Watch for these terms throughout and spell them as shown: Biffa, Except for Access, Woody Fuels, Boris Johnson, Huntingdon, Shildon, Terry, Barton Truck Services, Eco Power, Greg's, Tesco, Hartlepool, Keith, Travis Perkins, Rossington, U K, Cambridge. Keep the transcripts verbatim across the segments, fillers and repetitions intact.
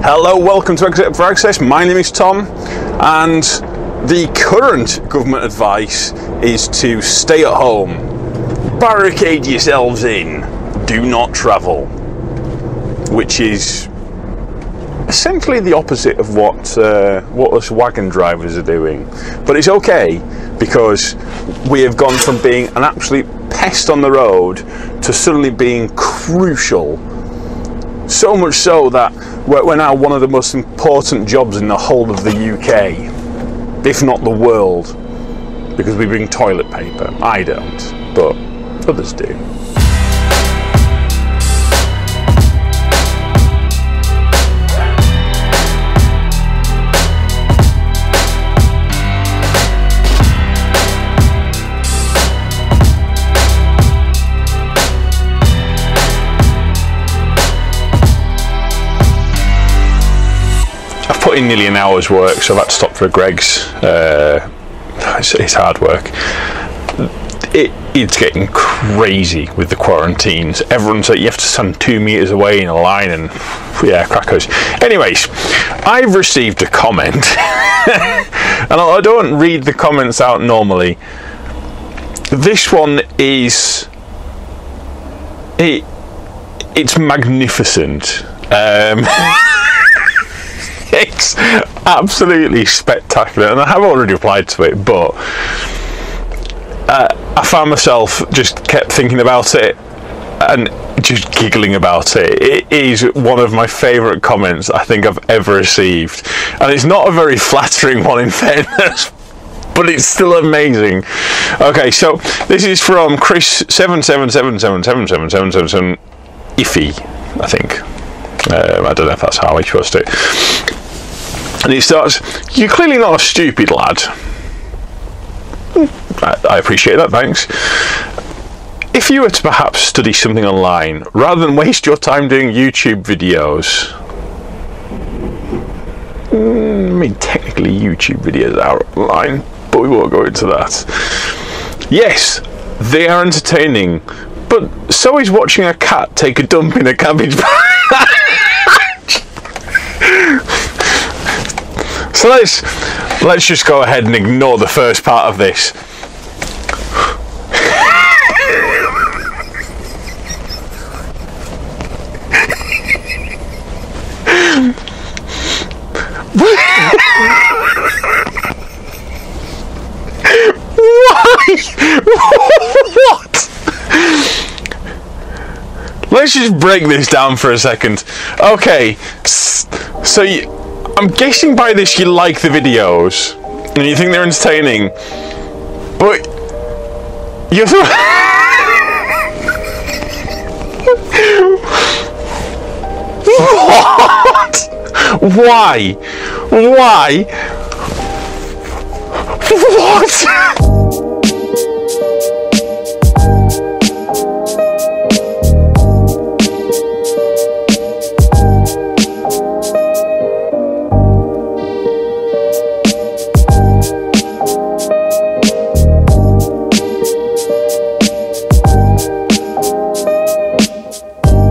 Hello, welcome to Except for Access. My name is Tom, and the current government advice is to stay at home, barricade yourselves in, do not travel, which is essentially the opposite of what uh, what us wagon drivers are doing. But it's okay, because we have gone from being an absolute pest on the road to suddenly being crucial. So much so that we're now one of the most important jobs in the whole of the U K, if not the world, because we bring toilet paper. I don't, but others do. Put in nearly an hour's work, so I've had to stop for a Greg's. Uh, it's, it's hard work. It, it's getting crazy with the quarantines. Everyone's like, you have to stand two metres away in a line, and yeah, crackers. Anyways, I've received a comment, and I don't read the comments out normally. This one is it. It's magnificent. Um, It's absolutely spectacular, and I have already replied to it, but uh, I found myself just kept thinking about it and just giggling about it. It is one of my favourite comments I think I've ever received, and it's not a very flattering one in fairness, but it's still amazing. Okay, so this is from Chris seven seven seven seven seven seven seven seven seven Iffy, I think. Um, I don't know if that's how I trust it. And it starts, "You're clearly not a stupid lad." I, I appreciate that, thanks. "If you were to perhaps study something online, rather than waste your time doing YouTube videos." Mm, I mean, technically YouTube videos are online, but we won't go into that. "Yes, they are entertaining, but so is watching a cat take a dump in a cabbage patch." So let's let's just go ahead and ignore the first part of this. What? Let's just break this down for a second. Okay, so you. I'm guessing by this you like the videos and you think they're entertaining, but you're so what? Why? Why? What?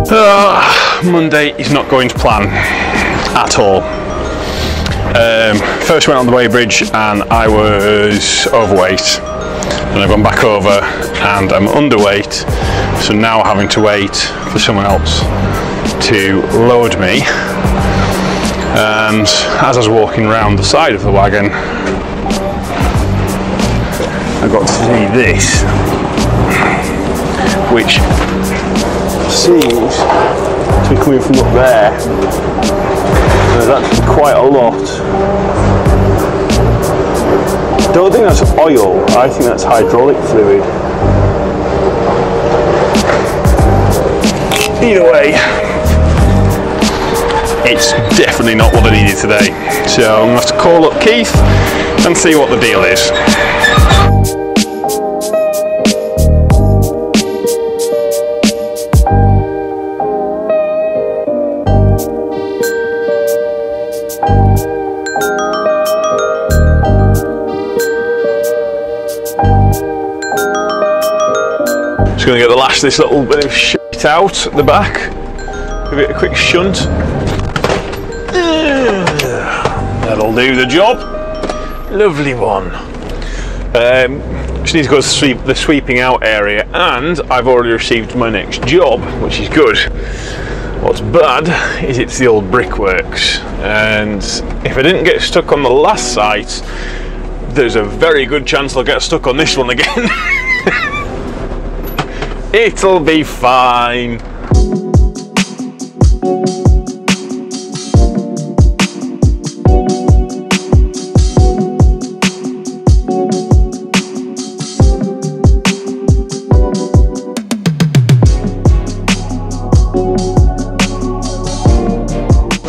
Uh, Monday is not going to plan at all. Um, first went on the weighbridge and I was overweight, and I've gone back over and I'm underweight, so now I'm having to wait for someone else to load me. And as I was walking around the side of the wagon, I got to see this, which seems to be coming from up there. There's actually quite a lot. Don't think that's oil, I think that's hydraulic fluid. Either way, it's definitely not what I needed today. So I'm going to have to call up Keith and see what the deal is. Gonna get the last this little bit of shit out at the back. Give it a quick shunt. do the job. Lovely one. Um, she needs to go to sweep, the sweeping out area, and I've already received my next job, which is good. What's bad is it's the old brickworks, and if I didn't get stuck on the last site, there's a very good chance I'll get stuck on this one again. It'll be fine.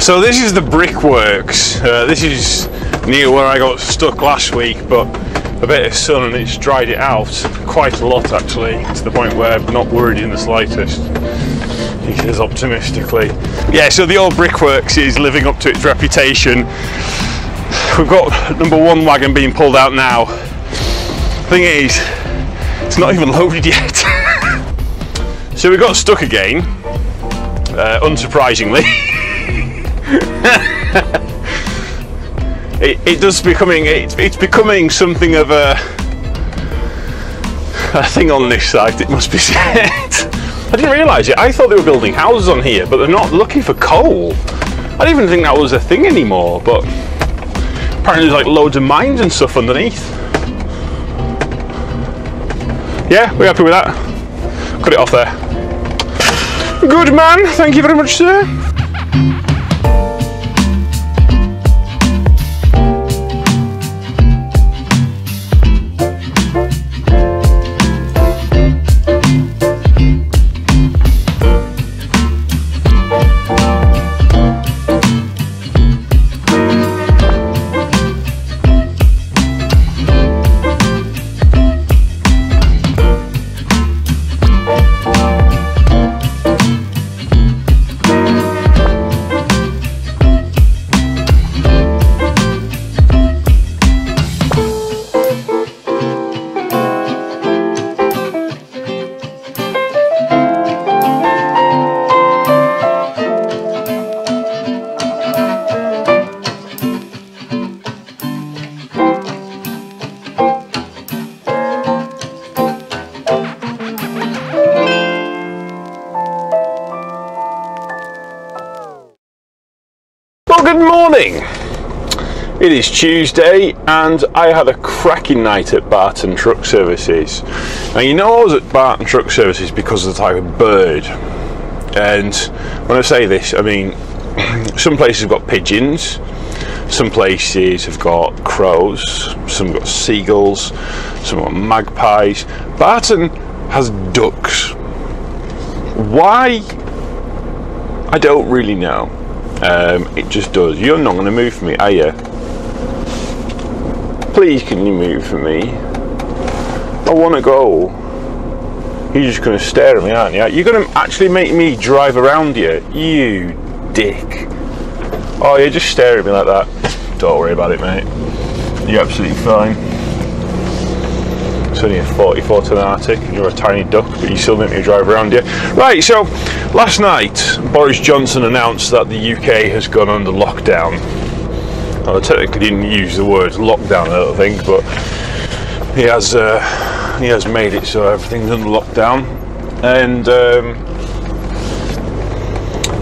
So this is the brickworks. Uh, this is near where I got stuck last week, but a bit of sun and it's dried it out quite a lot actually, to the point where I'm not worried in the slightest. He says optimistically. Yeah, so the old brickworks is living up to its reputation. We've got number one wagon being pulled out now. Thing is, it's not even loaded yet. So we got stuck again, uh, unsurprisingly. it, it does becoming it's, it's becoming something of a a thing on this site, it must be said. I didn't realise it. I thought they were building houses on here, but they're not, looking for coal. I didn't even think that was a thing anymore, but apparently there's like loads of mines and stuff underneath. Yeah, we're happy with that. Cut it off there. Good man, thank you very much, sir. It is Tuesday and I had a cracking night at Barton Truck Services. Now, you know I was at Barton Truck Services because of the type of bird, and when I say this I mean some places have got pigeons, some places have got crows, some have got seagulls, some have got magpies. Barton has ducks. Why? I don't really know. Um, it just does. You're not going to move for me, are you? Please, can you move for me? I want to go. You're just going to stare at me, aren't you? You're going to actually make me drive around you. You dick. Oh, you're just staring at me like that. Don't worry about it, mate. You're absolutely fine. It's only a forty-four ton Arctic and you're a tiny duck, but you still make me drive around you. Right, so last night Boris Johnson announced that the U K has gone under lockdown. I technically didn't use the word lockdown, I don't think, but he has uh, he has made it so everything's under lockdown, and um,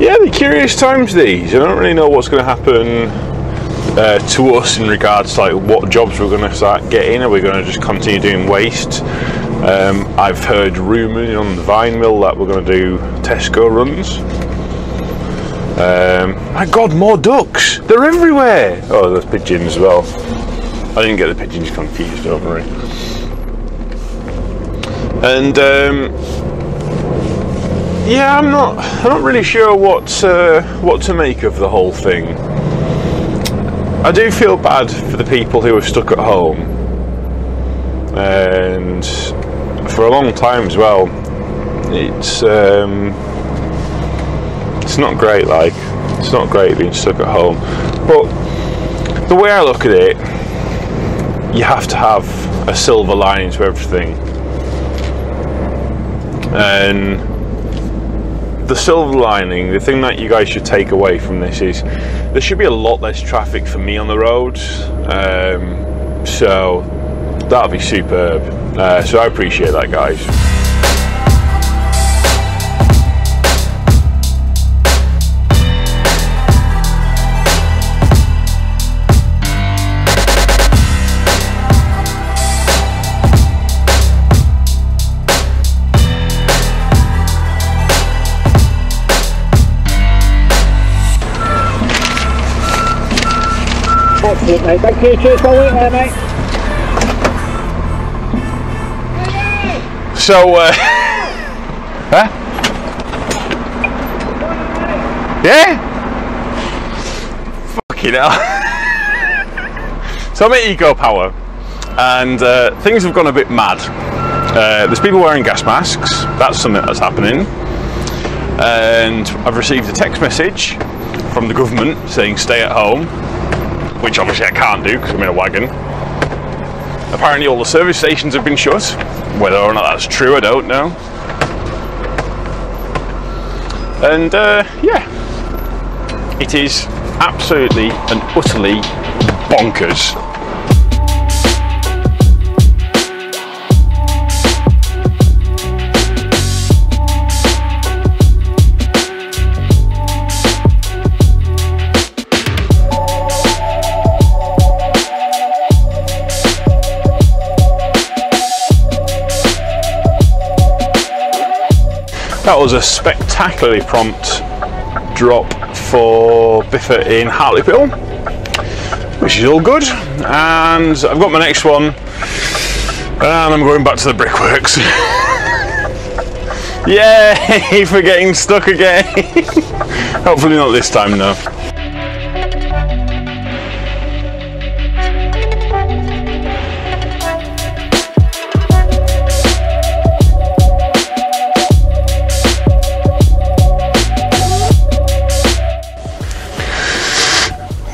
yeah, they're curious times these. I don't really know what's going to happen uh, to us in regards to like what jobs we're going to start getting. Are we going to just continue doing waste? Um, I've heard rumours on the Vine Mill that we're going to do Tesco runs. Um, my God, more ducks! They're everywhere! Oh, there's pigeons as well. I didn't get the pigeons confused, don't worry. And, um, yeah, I'm not, I'm not really sure what, uh, what to make of the whole thing. I do feel bad for the people who are stuck at home. And for a long time as well, it's, um... it's not great, like, it's not great being stuck at home. But the way I look at it, you have to have a silver lining to everything. And the silver lining, the thing that you guys should take away from this is there should be a lot less traffic for me on the roads, um, so that'll be superb. Uh, so I appreciate that, guys. Excellent, mate. Thank you. Cheers. I'll leave it there, mate. So, uh... huh? Yeah? Fucking hell. So I'm at Eco Power, and uh, things have gone a bit mad. Uh, there's people wearing gas masks. That's something that's happening. And I've received a text message from the government saying stay at home, which obviously I can't do because I'm in a wagon. Apparently all the service stations have been shut. Whether or not that's true, I don't know. And uh, yeah, it is absolutely and utterly bonkers. That was a spectacularly prompt drop for Biffa in Hartlepool, which is all good. And I've got my next one, and I'm going back to the brickworks. Yay for getting stuck again. Hopefully not this time, though. No.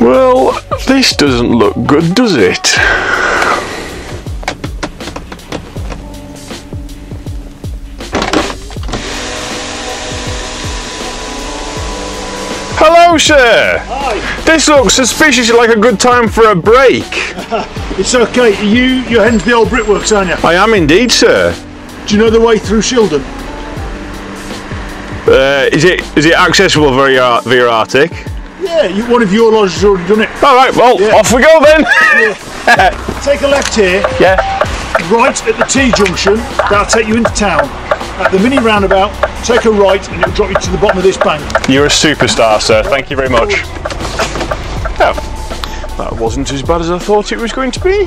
Well, this doesn't look good, does it? Hello, sir! Hi! This looks suspiciously like a good time for a break. It's okay, you, you're heading to the old brickworks, aren't you? I am indeed, sir. Do you know the way through Shildon? Uh, is it, is it accessible via, via Arctic? Yeah, you, one of your lodges has already done it. Alright, well, yeah. Off we go then! Yeah. Take a left here, yeah. Right at the T-junction, that'll take you into town. At the mini roundabout, take a right and it'll drop you to the bottom of this bank. You're a superstar, sir, thank you very much. Oh, that wasn't as bad as I thought it was going to be.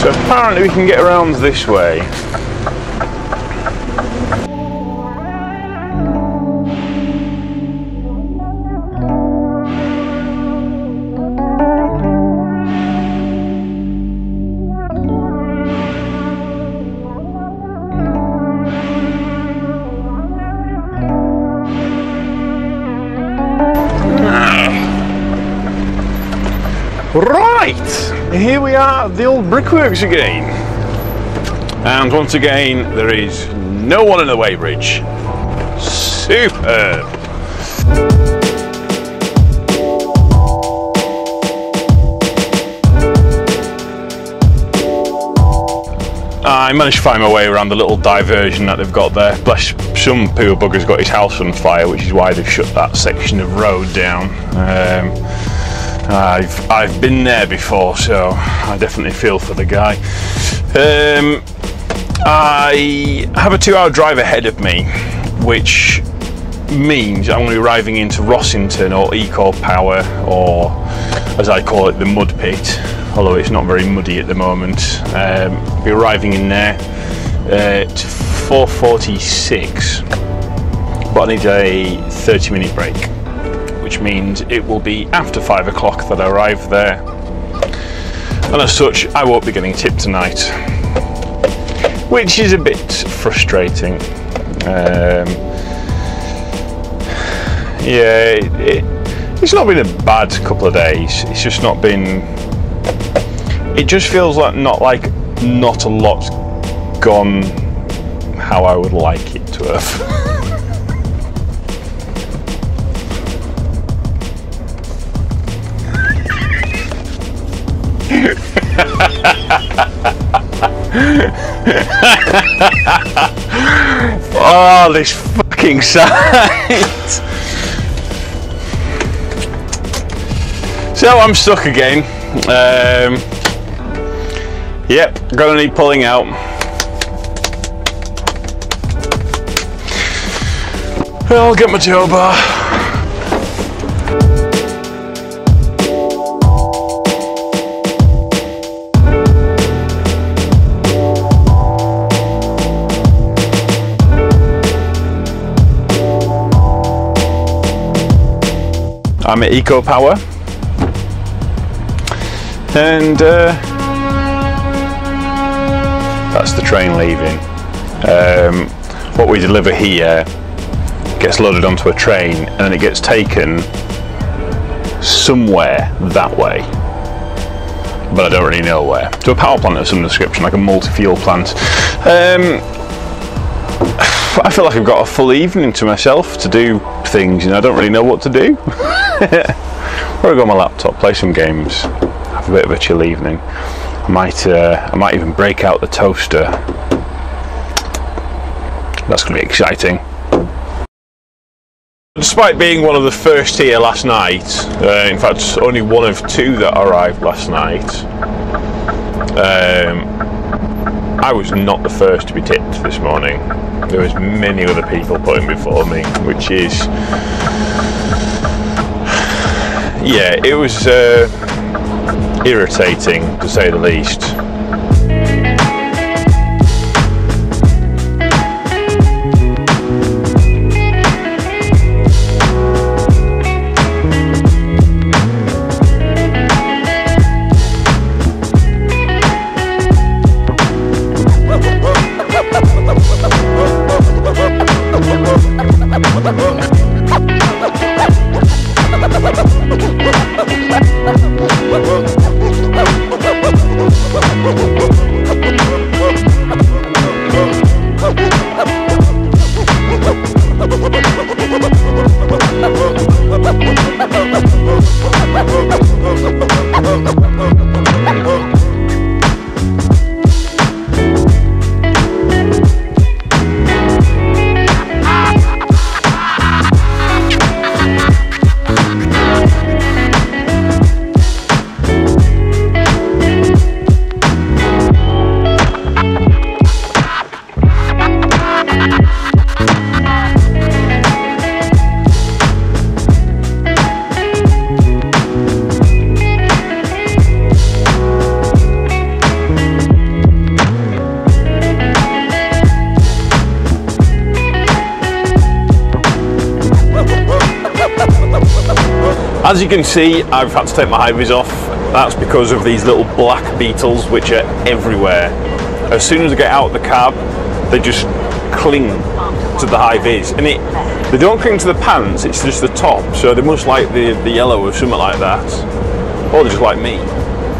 So apparently we can get around this way. Right, here we are at the old brickworks again, and once again there is no one in the weighbridge. Superb. I managed to find my way around the little diversion that they've got there. Bless, some poor bugger's got his house on fire, which is why they've shut that section of road down. Um, I've, I've been there before, so I definitely feel for the guy. Um, I have a two hour drive ahead of me, which means I'm going to be arriving into Rossington or Eco Power, or as I call it, the mud pit, although it's not very muddy at the moment. Um, I'll be arriving in there at four forty-six, but I need a thirty minute break, which means it will be after five o'clock that I arrive there, and as such I won't be getting tipped tonight, which is a bit frustrating. Um, yeah, it, it, it's not been a bad couple of days, it's just not been, it just feels like not like not a lot gone how I would like it to have. Oh, this fucking sight. So I'm stuck again. Um, yep, gonna need pulling out. I'll get my tow bar. I'm at Eco Power, and uh, that's the train leaving. Um, what we deliver here gets loaded onto a train, and then it gets taken somewhere that way, but I don't really know where. To a power plant of some description, like a multi-fuel plant. Um, I feel like I've got a full evening to myself to do things, and I don't really know what to do. Where I got my laptop, play some games, have a bit of a chill evening. I might, uh, I might even break out the toaster. That's going to be exciting. Despite being one of the first here last night, uh, in fact, only one of two that arrived last night. Um, I was not the first to be tipped this morning. There was many other people putting before me, which is, yeah, it was uh, irritating to say the least. As you can see, I've had to take my high-vis off. That's because of these little black beetles which are everywhere. As soon as I get out of the cab, they just cling to the high-vis. And it, they don't cling to the pants, it's just the top. So they must like the, the yellow or something like that. Or they just like me.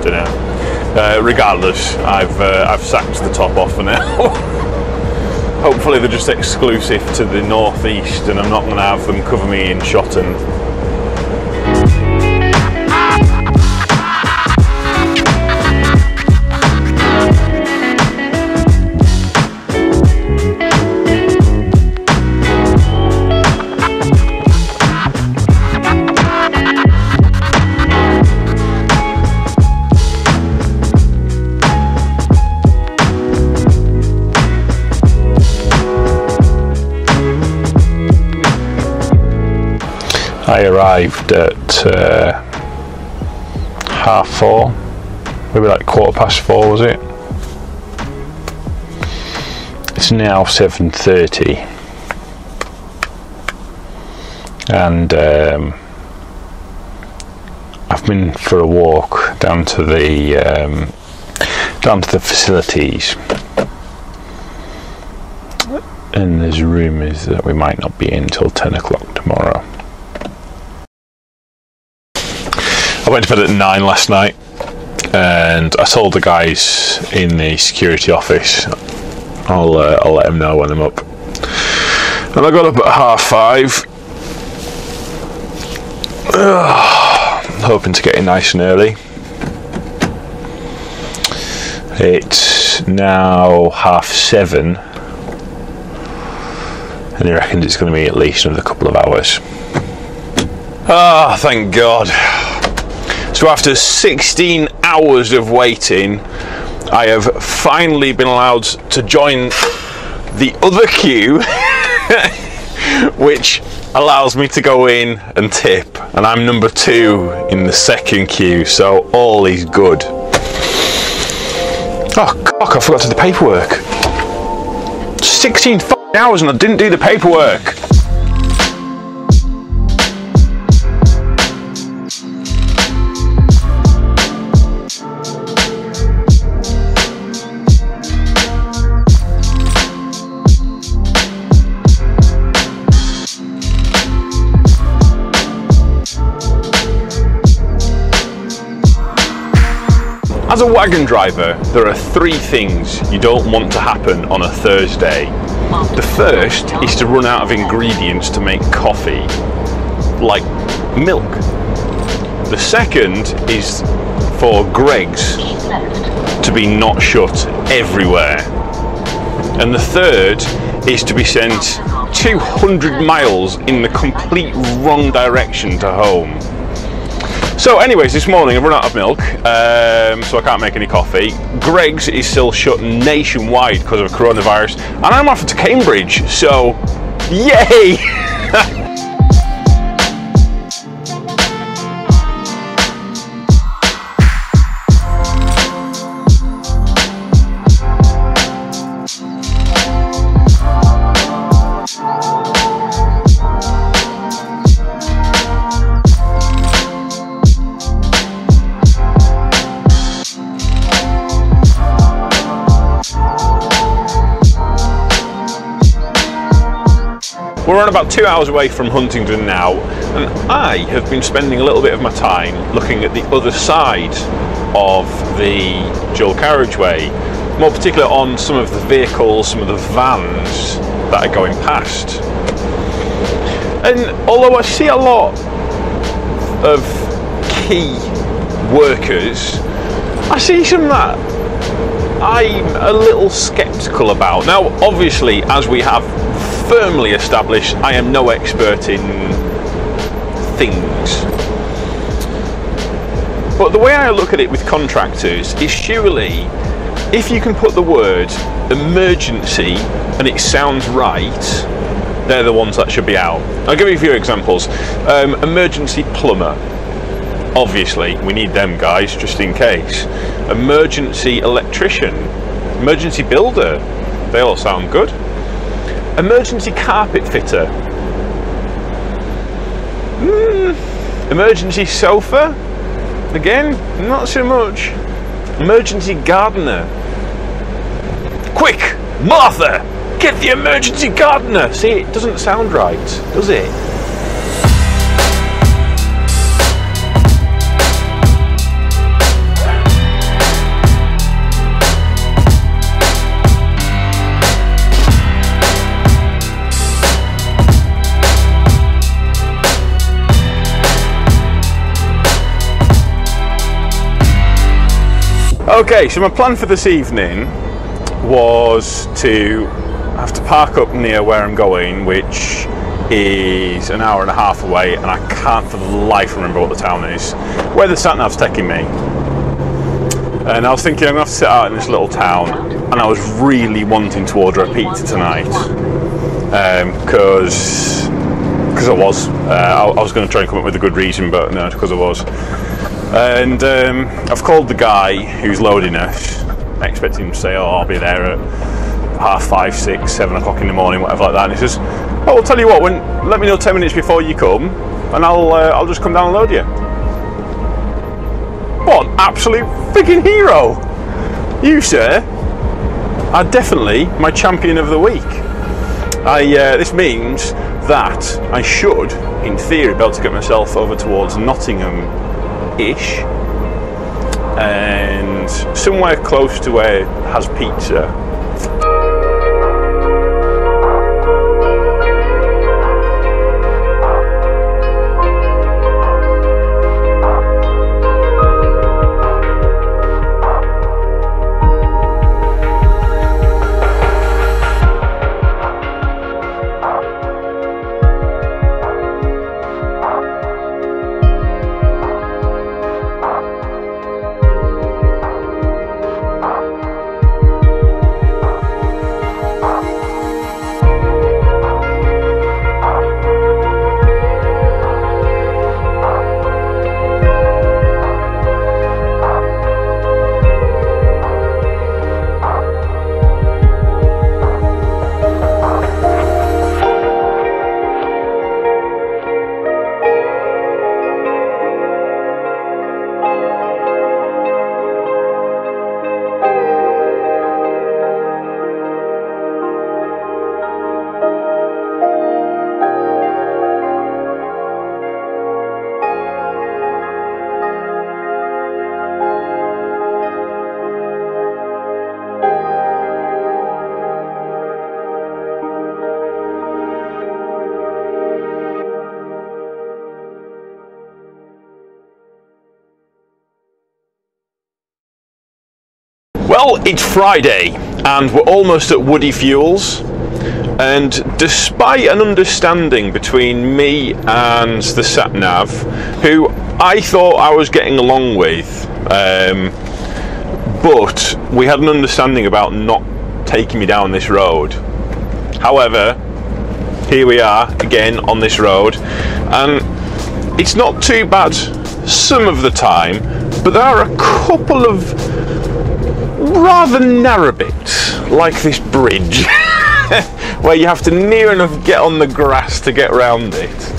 Don't know. Uh, regardless, I've, uh, I've sacked the top off for now. Hopefully they're just exclusive to the northeast and I'm not going to have them cover me in Shotton. I arrived at uh, half four, maybe like quarter past four was it? It's now seven thirty, and um, I've been for a walk down to the um, down to the facilities, and there's rumours that we might not be in till ten o'clock tomorrow. I went to bed at nine last night, and I told the guys in the security office I'll uh, I'll let him know when I'm up. And I got up at half five, uh, hoping to get in nice and early. It's now half seven, and he reckons it's going to be at least another couple of hours. Ah, oh, thank God. So after sixteen hours of waiting, I have finally been allowed to join the other queue, which allows me to go in and tip. And I'm number two in the second queue, so all is good. Oh, cock, I forgot to do the paperwork. sixteen f***ing hours and I didn't do the paperwork. As a wagon driver, there are three things you don't want to happen on a Thursday. The first is to run out of ingredients to make coffee, like milk. The second is for Greg's to be not shut everywhere. And the third is to be sent two hundred miles in the complete wrong direction to home. So anyways, this morning I've run out of milk, um, so I can't make any coffee. Greg's is still shut nationwide because of coronavirus, and I'm off to Cambridge, so yay! We're on about two hours away from Huntingdon now, and I have been spending a little bit of my time looking at the other side of the dual carriageway, more particularly on some of the vehicles, some of the vans that are going past. And although I see a lot of key workers, I see some that I'm a little sceptical about. Now, obviously, as we have firmly established, I am no expert in things. But the way I look at it with contractors is, surely if you can put the word emergency and it sounds right, they're the ones that should be out. I'll give you a few examples. Um, emergency plumber. Obviously, we need them guys just in case. Emergency electrician. Emergency builder. They all sound good. Emergency carpet fitter. Mm. Emergency sofa. Again, not so much. Emergency gardener. Quick, Martha, get the emergency gardener. See, it doesn't sound right, does it? Okay, so my plan for this evening was to have to park up near where I'm going, which is an hour and a half away, and I can't for the life remember what the town is, where the sat nav's taking me. And I was thinking I'm going to have to sit out in this little town, and I was really wanting to order a pizza tonight, because um, because I was. Uh, I, I was going to try and come up with a good reason, but no, because I was. And um, I've called the guy who's loading us, expecting him to say, oh, I'll be there at half five, six, seven o'clock in the morning, whatever like that. And he says, oh, I'll tell you what, when, let me know ten minutes before you come, and I'll uh, I'll just come down and load you. What an absolute freaking hero! You, sir, are definitely my champion of the week. I uh, this means that I should, in theory, be able to get myself over towards Nottingham ish and somewhere close to where it has pizza. Well, it's Friday and we're almost at Woody Fuels, and despite an understanding between me and the sat-nav, who I thought I was getting along with, um, but we had an understanding about not taking me down this road. However, here we are again on this road, and it's not too bad some of the time, but there are a couple of rather narrow bits, like this bridge, where you have to near enough get on the grass to get round it,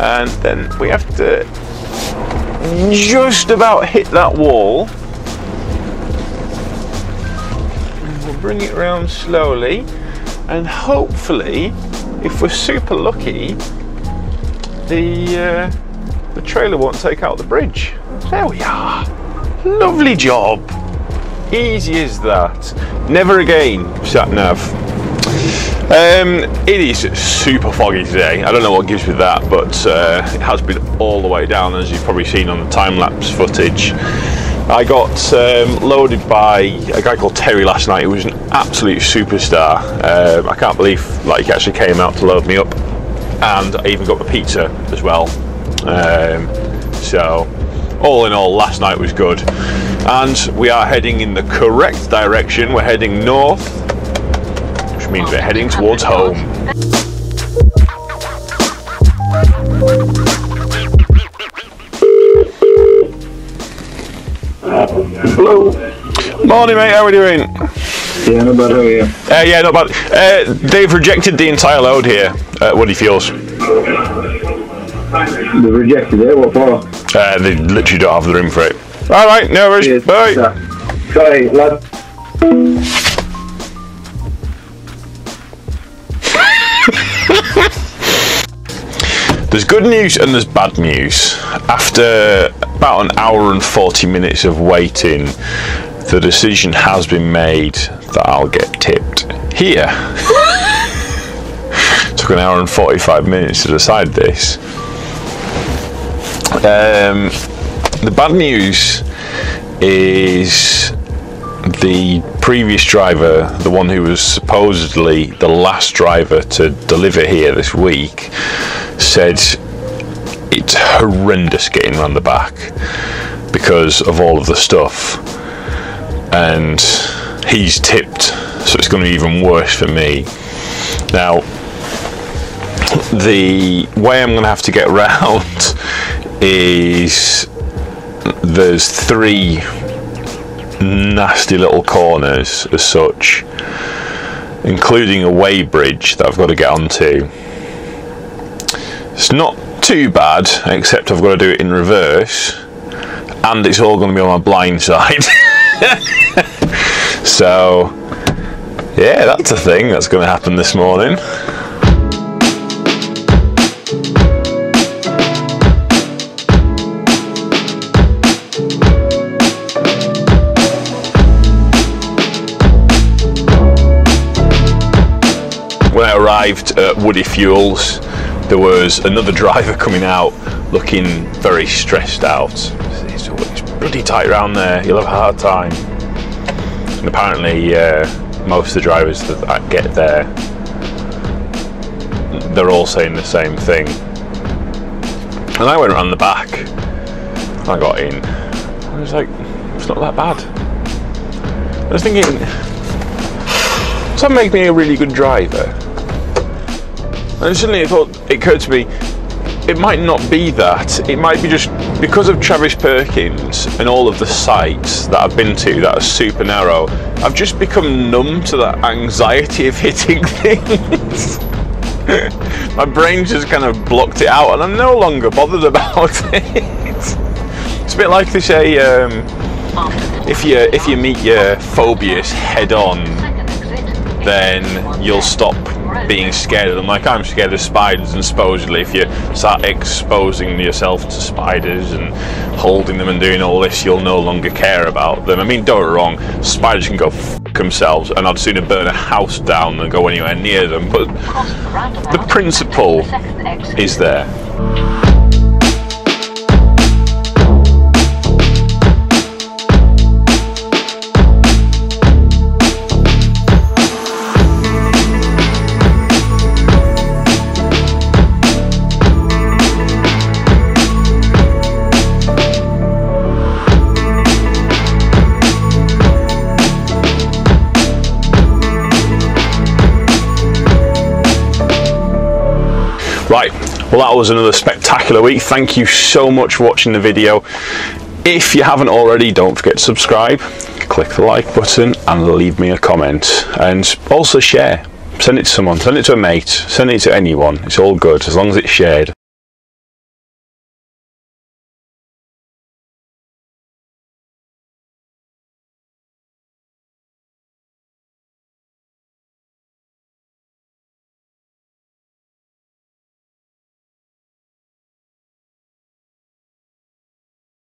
and then we have to just about hit that wall. We'll bring it round slowly, and hopefully, if we're super lucky, the uh, the trailer won't take out the bridge. There we are. Lovely job. Easy as that. Never again, sat nav. Um, it is super foggy today. I don't know what gives me that, but uh, it has been all the way down, as you've probably seen on the time-lapse footage. I got um, loaded by a guy called Terry last night, who was an absolute superstar. Uh, I can't believe like he actually came out to load me up, and I even got my pizza as well. Um, so all in all, last night was good. And we are heading in the correct direction. We're heading north, which means we're heading towards home. Hello. Morning, mate. How are we doing? Yeah, not bad. How are you? Uh, yeah, not bad. Uh, they've rejected the entire load here at Woody Fuels. They've rejected it? What for? Uh, they literally don't have the room for it. All right, no worries. Cheers. Bye. Sorry, lad. There's good news and there's bad news. After about an hour and forty minutes of waiting, the decision has been made that I'll get tipped here. Took an hour and forty-five minutes to decide this. Um. The bad news is the previous driver, the one who was supposedly the last driver to deliver here this week, said it's horrendous getting round the back because of all of the stuff, and he's tipped, so it's going to be even worse for me. Now, the way I'm going to have to get round is... there's three nasty little corners as such, including a way bridge that I've got to get onto. It's not too bad, except I've got to do it in reverse, and it's all going to be on my blind side. So, yeah, that's a thing that's going to happen this morning. When I arrived at Woody Fuels, there was another driver coming out looking very stressed out. It's, it's bloody tight round there, you'll have a hard time. And apparently uh, most of the drivers that I get there, they're all saying the same thing. And I went around the back, I got in, I was like, it's not that bad. I was thinking, does that make me a really good driver? And suddenly it, thought, it occurred to me, it might not be that. It might be just because of Travis Perkins and all of the sites that I've been to that are super narrow, I've just become numb to that anxiety of hitting things. My brain just kind of blocked it out and I'm no longer bothered about it. It's a bit like they say, um, if, you, if you meet your phobias head on, then you'll stop being scared of them. Like, I'm scared of spiders, and supposedly if you start exposing yourself to spiders and holding them and doing all this, you'll no longer care about them. I mean, don't get me wrong, spiders can go f themselves, and I'd sooner burn a house down than go anywhere near them, but the principle is there. Right, well that was another spectacular week. Thank you so much for watching the video. If you haven't already, don't forget to subscribe, click the like button and leave me a comment, and also share. Send it to someone, send it to a mate, send it to anyone. It's all good as long as it's shared.